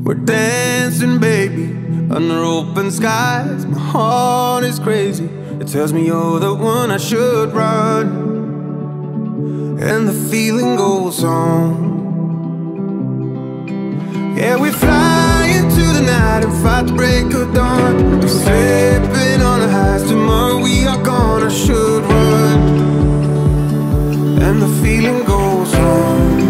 We're dancing, baby, under open skies. My heart is crazy. It tells me you're the one I should run. And the feeling goes on. Yeah, we fly into the night and fight the break of dawn. We're slipping on the highs. Tomorrow we are gone. I should run. And the feeling goes on.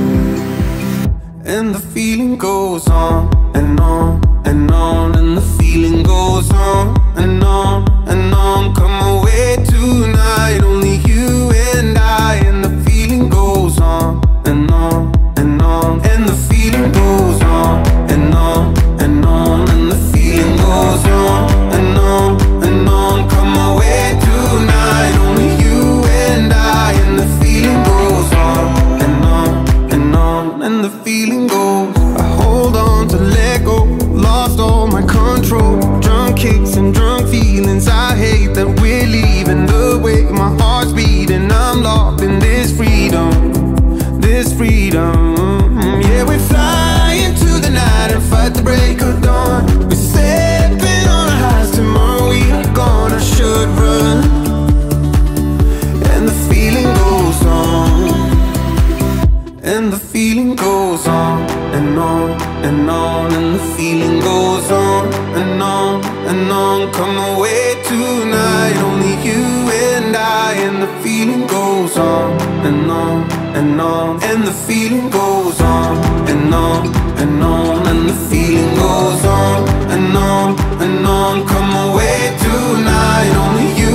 And the feeling goes on and on and on. And the feeling goes on and on and on. Come away tonight, only you and I. And the feeling goes on and on and on. And the feeling goes on and on and on. And the feeling goes on and on and on. Come away tonight, only you and I. And the feeling goes on and on and on. And the feeling goes. I hold on to let go, lost all my control. Drunk kicks and drunk feelings. I hate that we're leaving. The way my heart's beating, I'm locked in this freedom, this freedom. Yeah, we fly into the night and fight the break of dawn. We're stepping on our highs. Tomorrow we are gone. I should run. And the feeling goes on. And the feeling goes on and on and on. And the feeling goes on and on and on. Come away tonight, only you and I. And the feeling goes on and on and on. And the feeling goes on and on and on. And the feeling goes on and on and on. Come away tonight, only you